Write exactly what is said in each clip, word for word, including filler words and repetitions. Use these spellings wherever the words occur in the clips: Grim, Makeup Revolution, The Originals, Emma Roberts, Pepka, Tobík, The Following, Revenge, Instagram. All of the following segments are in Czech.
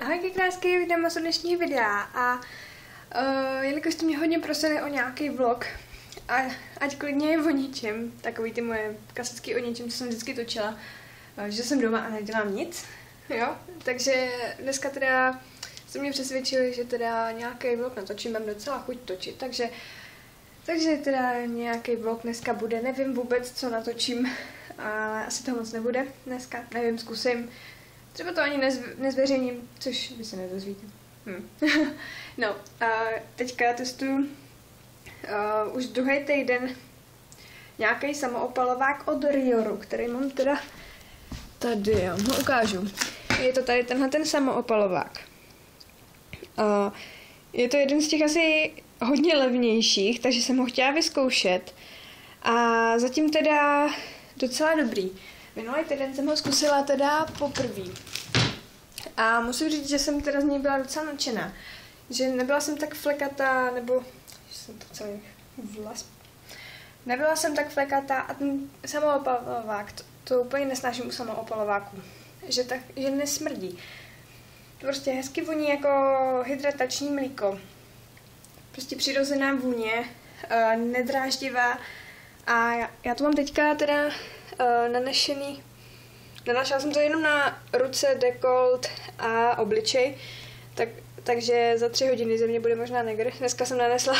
Ahoj krásky, vítám vás od dnešního videa a uh, jelikož jste mě hodně prosili o nějaký vlog a ať klidně je o ničem, takový ty moje klasický o ničem, co jsem vždycky točila, uh, že jsem doma a nedělám nic, jo, takže dneska teda se mě přesvědčili, že teda nějaký vlog natočím, mám docela chuť točit, takže takže teda nějaký vlog dneska bude, nevím vůbec, co natočím, ale asi to moc nebude dneska, nevím, zkusím. Třeba to ani nezve, nezveřejním, což vy se nedozvíte. Hm. No, a teďka testuju uh, už druhý týden nějaký samoopalovák od Rio, který mám teda tady, jo, no, ukážu. Je to tady tenhle ten samoopalovák. Uh, je to jeden z těch asi hodně levnějších, takže jsem ho chtěla vyzkoušet. A zatím teda docela dobrý. Minulý týden jsem ho zkusila teda poprvý. A musím říct, že jsem teda z něj byla docela nadšená. Že nebyla jsem tak flekatá, nebo... Že jsem to celý vlas... Nebyla jsem tak flekatá a ten samoopalovák, to, to úplně nesnáším u samoopalováku. Že, tak, že nesmrdí. Prostě hezky voní jako hydratační mlíko. Prostě přirozená vůně, uh, nedráždivá. A já, já to mám teďka teda... nanešený. Nanašla jsem to jenom na ruce, dekolt a obličej, tak, takže za tři hodiny ze mě bude možná negr. Dneska jsem nanesla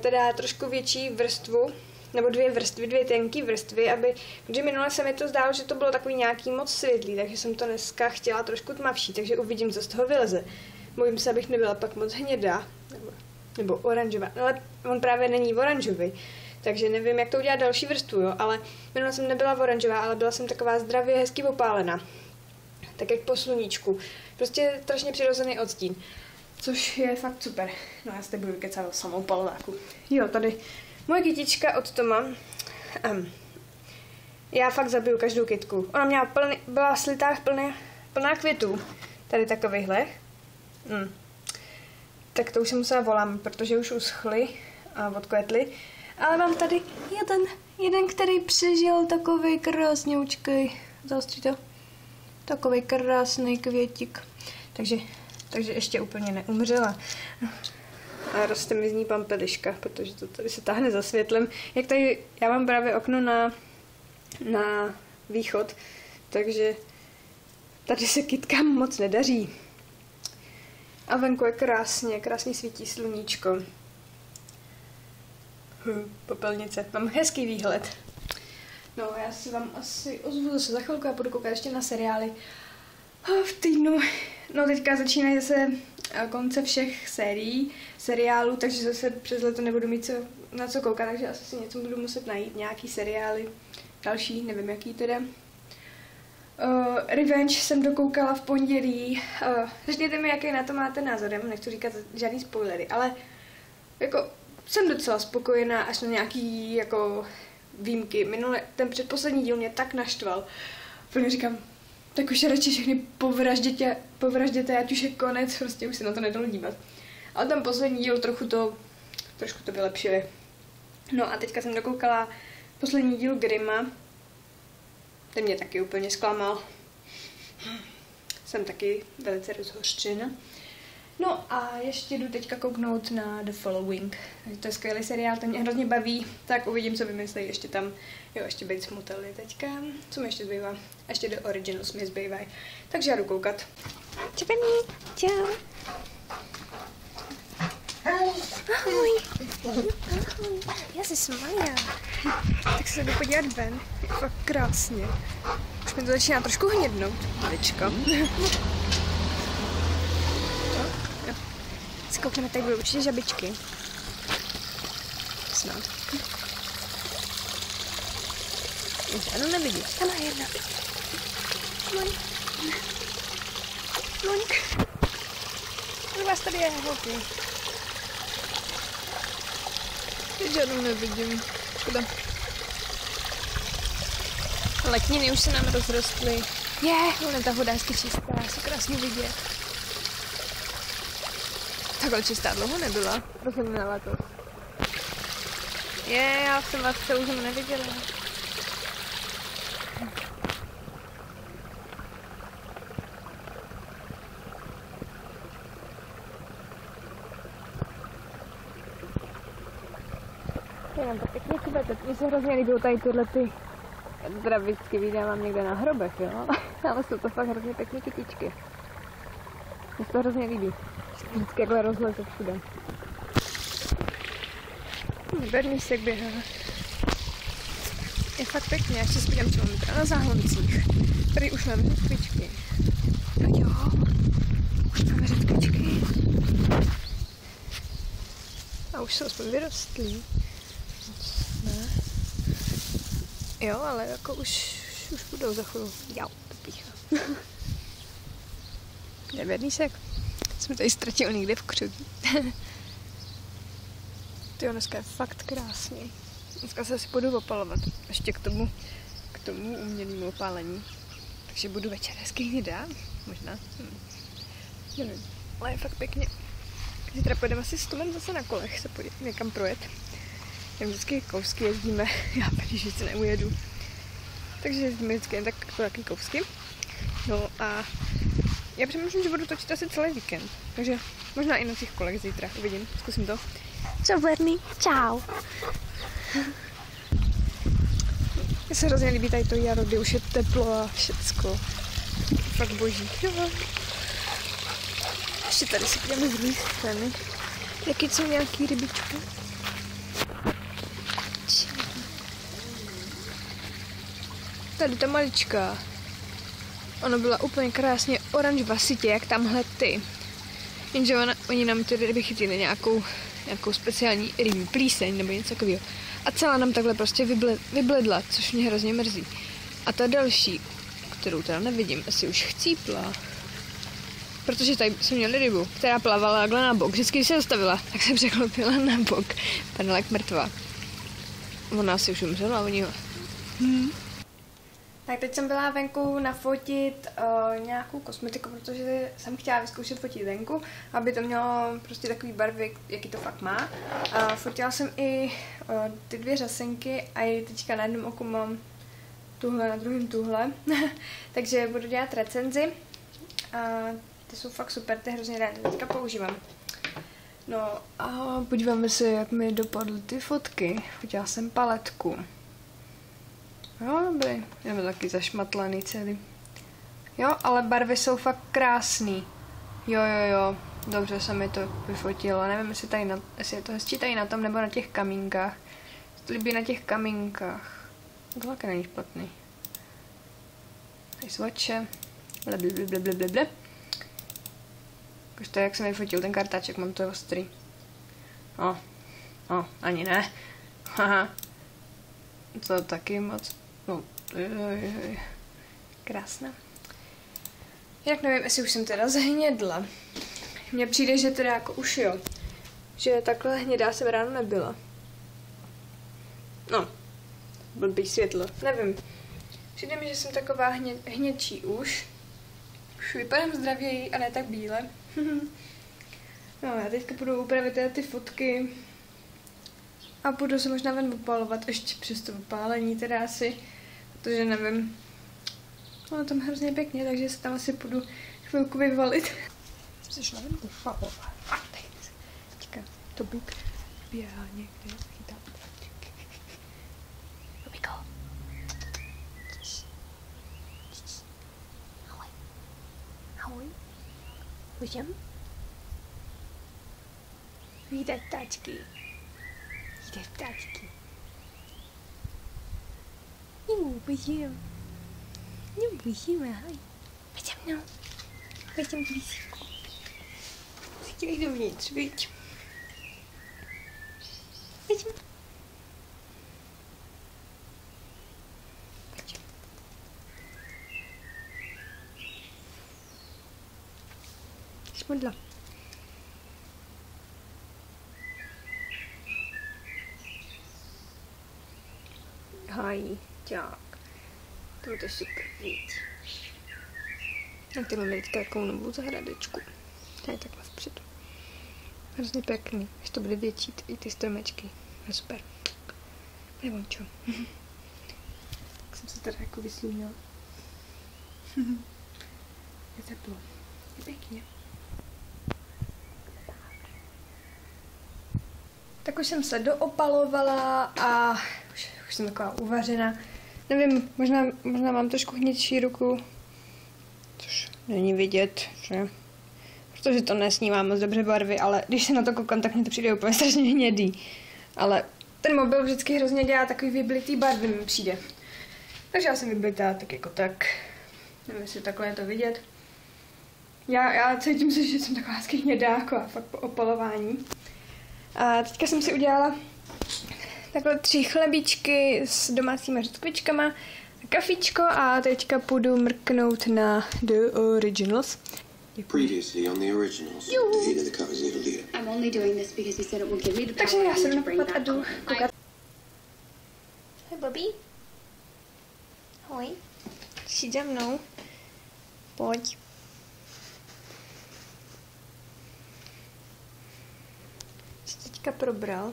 teda trošku větší vrstvu, nebo dvě vrstvy, dvě tenké vrstvy, aby, protože minule se mi to zdálo, že to bylo takový nějaký moc světlý, takže jsem to dneska chtěla trošku tmavší, takže uvidím, co z toho vyleze. Bojím se, abych nebyla pak moc hnědá, nebo, nebo oranžová, no, ale on právě není oranžový. Takže nevím, jak to udělat další vrstvu, jo, ale minule jsem nebyla oranžová, ale byla jsem taková zdravě hezky opálená. Tak jak po sluníčku. Prostě strašně přirozený odstín. Což je fakt super. No já se budu vykecat o samoopalováku. Jo, tady moje kytička od Toma. Um, já fakt zabiju každou kytku. Ona měla plný, byla slitá plný, plná květů. Tady takovýchhle. Mm. Tak to už jsem musela volám, protože už uschly a odkvětly. Ale mám tady jeden, jeden, který přežil, takovej krásňoučkej. Zaostří to? Takovej krásný květik. Takže, takže ještě úplně neumřela. A roste mi z ní pampeliška, protože to tady se táhne za světlem. Jak tady, já mám právě okno na, na východ, takže tady se kytkám moc nedaří. A venku je krásně, krásně svítí sluníčko. Popelnice. Mám hezký výhled. No, já si vám asi ozvu zase za chvilku a budu koukat ještě na seriály v týdnu. No, teďka začínají zase konce všech sérií, seriálů, takže zase přes leto nebudu mít co, na co koukat, takže asi si něco budu muset najít, nějaký seriály, další, nevím jaký teda. Uh, Revenge jsem dokoukala v pondělí. Uh, řekněte mi, jaký na to máte názor, já nechci říkat žádný spoilery, ale jako... Jsem docela spokojená, až na nějaký jako výjimky. Minule, ten předposlední díl mě tak naštval. Úplně říkám, tak už radši všechny povražděte, povražděte, ať už je konec, prostě už se na to nedalo dívat. Ale ten poslední díl trochu to, trošku to vylepšili. No a teďka jsem dokoukala poslední díl Grima. Ten mě taky úplně zklamal. Jsem taky velice rozhořčena. No a ještě jdu teďka kouknout na The Following. To je skvělý seriál, ten mě hrozně baví, tak uvidím, co vymyslejí ještě tam. Jo, ještě být smuteli teďka. Co mi ještě zbývá? Ještě The Originals mi zbývají. Takže já jdu koukat. Čau, paní. Čau. Ahoj. Ahoj. Já jsi Maja. Tak se jdu podívat ven. Fakt krásně. Už mi to začíná trošku hnědnout. Maličko. Koukneme, tak budou určitě žabičky. Snad. Už ano, nevidím. Tam je jedna. Moň. Moňk. U vás tady je holky. Teď žádnou nevidím. Škoda. Letniny už se nám rozrostly. Je, ona ta voda hezky čistá. Se krásně vidět. Takhle čistá dlouho nebyla. Rozuměla to. Je, já jsem vás se už neviděla. hrobe, tak mi se hrozně líbilo tady tyhle ty, teda vždycky vydávám někde na hrobech, jo, ale jsou to fakt hrozně pěkné kytičky. Mně se to hrozně líbí, vždycky takhle rozlezu všude. Berníšek běhá. Je fakt pěkně, ještě si půjdeme třeba na záhoncích. Tady už máme řetkvičky. No jo, už máme řetkvičky. A už jsou aspoň vyrostlí. Ne. Jo, ale jako už, už budou za chvíli. Jau, to píchá. To je berníšek. Jsme tady ztratili někde v křudu. Tyjo, dneska je fakt krásný. Dneska se asi půjdu opalovat, ještě k tomu, k tomu umělému opálení. Takže budu večer hezký videa, možná. Hm. Nevím, ale je fakt pěkně. Zítra půjdeme asi s Tomem zase na kolech se půjde, někam projet. Já vždycky kousky jezdíme, já když nic neujedu. Takže jezdíme vždycky jen tak takový kousky. No a já přemýšlím, že budu točit asi celý víkend. Takže možná i na těch kolech zítra, uvidím, zkusím to. Čau Berni, čau. Mně se hrozně líbí tady to jaro, kdy už je teplo a všecko. Fakt boží. Jo. Ještě tady si půjdeme z lístemi. Jaký jsou nějaký rybičky. Tady ta malička. Ona byla úplně krásně oranžvasitě, jak tamhle ty. Jenže ona, oni nám ty ryby chytili nějakou nějakou speciální rybí plíseň nebo něco takového. A celá nám takhle prostě vyble, vybledla, což mě hrozně mrzí. A ta další, kterou teda nevidím, asi už chcípla. Protože tady jsme měli rybu, která plavala takhle na bok. Vždycky, když se zastavila, tak se překlopila na bok. Padla jak mrtvá. Ona asi už umřela, oni ho. Hmm. Tak teď jsem byla venku nafotit uh, nějakou kosmetiku, protože jsem chtěla vyzkoušet fotit venku, aby to mělo prostě takový barvy, jaký to fakt má. Uh, fotila jsem i uh, ty dvě řasenky a i teďka na jednom oku mám tuhle, na druhém tuhle. Takže budu dělat recenzi. Uh, ty jsou fakt super, ty hrozně ráda teďka používám. No a podíváme se, jak mi dopadly ty fotky. Fotila jsem paletku. Jo, dobrý. Nebo taky zašmatlaný celý. Jo, ale barvy jsou fakt krásný. Jo, jo, jo. Dobře se mi to vyfotilo. Nevím, jestli, tady na, jestli je to hezčí tady na tom, nebo na těch kamínkách. To líbí na těch kamínkách. To taky není špatný. Tady svače. Blablablablablablabla. Už to je, jak jsem vyfotil ten kartáček, mám to ostrý. O, o, ani ne. Haha. To taky moc, no, krásná. Jak nevím, jestli už jsem teda zhnědla. Mně přijde, že teda jako už jo. Že takhle hnědá jsem ráno nebyla. No, blbý světlo, nevím. Přijde mi, že jsem taková hně, hnědčí už. Už vypadám zdravěji a ne tak bíle. No, já teďka budu upravit ty fotky. A budu se možná ven opalovat, ještě přes to opálení teda asi, protože nevím. Ono tam hrozně pěkně, takže se tam asi půjdu chvilku vyvalit. Jsem se šla ven opalovat. Teďka Tobík běhá někde, chytá ptáčky. Tobíko. Ahoj. Ahoj. Půjdem. Vítaj ptáčky. Ptáčky. Jú, pojďme. Jú, pojďme, ahoj. Pojď se mnou. Pojď sem blízko. Chtěj dovnitř, viď? Pojď sem. Pojď. Šmodla. Haj, tak. To je super, víc. A tady máme teďka takovou novou zahradečku. Tady takhle vpředu. Hrozně pěkný, až to bude větší i ty stromečky. Je super. Nevončo. Tak jsem se tady jako vyslunila. Je teplo. Je pěkně. Tak už jsem se doopalovala a už jsem taková uvařena. Nevím, možná, možná mám trošku hnědší ruku, což není vidět, že... protože to nesnívá moc dobře barvy, ale když se na to koukám, tak mě to přijde úplně strašně hnědý. Ale ten mobil vždycky hrozně dělá takový vyblitý barvy, mi přijde. Takže já jsem vyblitá tak jako tak. Nevím, jestli takhle je to vidět. Já, já cítím se, že jsem taková hezky hnědá, jako a fakt po opalování. A teďka jsem si udělala takhle tři chlebíčky s domácíma řetkvičkama, kafičko a teďka půjdu mrknout na The Originals. Previously on The Originals. Takže já se jdu a jdu koukat. Hej Bobby. Hoj. Přijď za mnou. Pojď. Co teďka probral?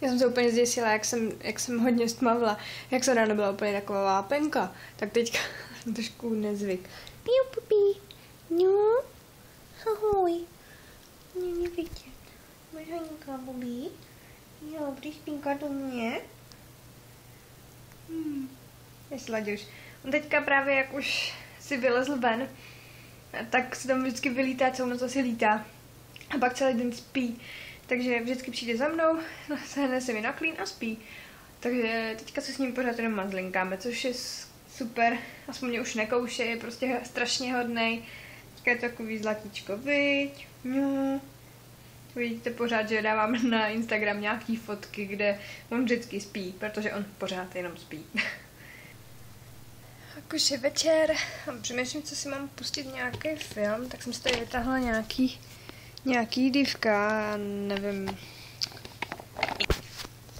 Já jsem se úplně zděsila, jak jsem, jak jsem hodně stmavla. Jak jsem ráno byla úplně taková vápenka. Tak teďka trošku nezvyk. Piu, pupi. No, ahoj. Není vidět. Mažaňka, Bobby. Jo, přispínka do mě. Hmm. Je sladěž. On teďka právě, jak už si vylezl ven, tak se tam vždycky vylítá, celou noc asi lítá. A pak celý den spí. Takže vždycky přijde za mnou, sehne se mi na klín a spí. Takže teďka se s ním pořád jenom mazlinkáme, což je super. Aspoň mě už nekouše, je prostě strašně hodnej. Teďka je to takový zlatíčko, viď? No. Vidíte pořád, že dávám na Instagram nějaký fotky, kde on vždycky spí, protože on pořád jenom spí. Tak už je večer a přemýšlím, co si mám pustit nějaký film, tak jsem si tady vytáhla nějaký Nějaký dívka, nevím.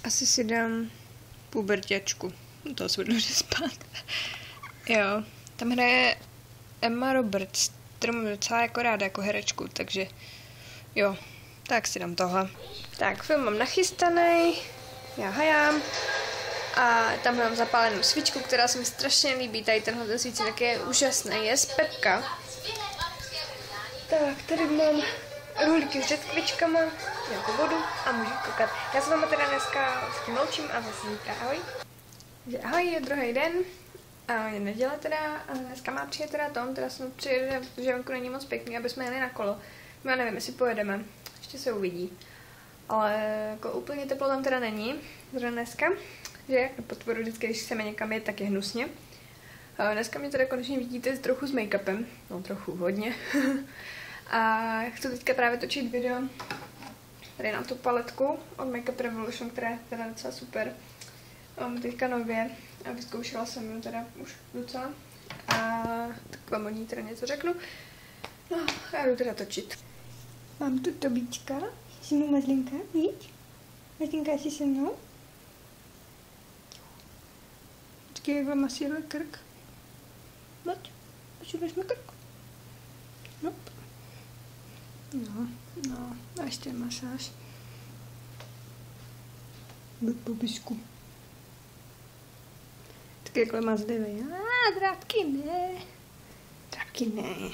Asi si dám puberťačku. No to se budu dobře spát. Jo, tam hraje Emma Roberts, kterou mám docela jako ráda jako herečku, takže jo, tak si dám tohle. Tak, film mám nachystaný, já hajám. A tam mám zapálenou svíčku, která se mi strašně líbí. Tady tenhle svícenek je úžasný, je z Pepka. Tak, tady mám rohlíky s řetkvičkama, nějakou vodu a můžu koukat. Já se vám teda dneska s tím loučím a zase zítra ahoj. Takže ahoj, je druhý den, a je neděle teda, a dneska má přijet teda Tom, teda jsem přijede, protože venku není moc pěkný, aby jsme jeli na kolo. Já nevím, jestli pojedeme, ještě se uvidí. Ale jako úplně teplo tam teda není, zrovna dneska, že jak na potvoru vždycky, když chceme někam jít, tak je hnusně. A dneska mě teda konečně vidíte trochu s make-upem, no trochu hodně. A chci teďka právě točit video tady na tu paletku od Makeup Revolution, která je teda docela super. Mám teďka nově a vyzkoušela jsem ji teda už docela. A tak vám o ní teda něco řeknu. No, já jdu teda točit. Mám tu Tobíčka, jsi mu mazlinka, víš? Mazlinka, jsi se mnou? Počkej, jak vám asi jde krk. Moď, pošlubeš mi krk. No. No, no, a ještě masáž. Buď popisku. Tak jakhle má zdevej. A drátky ne. Drátky ne.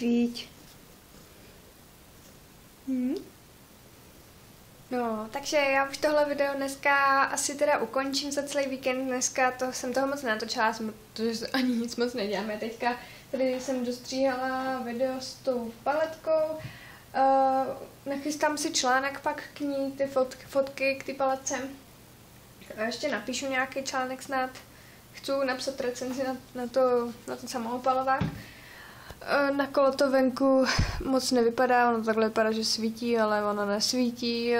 Víď. Hm? No, takže já už tohle video dneska asi teda ukončím za celý víkend. Dneska to, jsem toho moc natočila, protože ani nic moc neděláme teďka. Tady jsem dostříhala video s tou paletkou. Uh, nachystám si článek pak k ní, ty fotky, fotky k ty paletce. A ještě napíšu nějaký článek snad. Chci napsat recenzi na, na, to, na ten samoopalovák. Uh, na kolo to venku moc nevypadá, ono takhle vypadá, že svítí, ale ono nesvítí.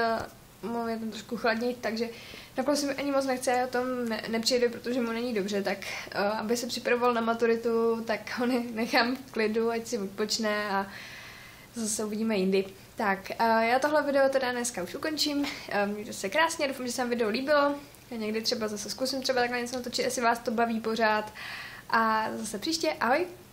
Mám je tam trošku chladnější, takže na kolo si mi ani moc nechce, já o tom ne nepřijde, protože mu není dobře, tak uh, aby se připravoval na maturitu, tak ho ne nechám v klidu, ať si odpočne a zase uvidíme jindy. Tak, uh, já tohle video teda dneska už ukončím, mějte se krásně, doufám, že se vám video líbilo, já někdy třeba zase zkusím třeba takhle něco natočit, jestli vás to baví pořád a zase příště, ahoj!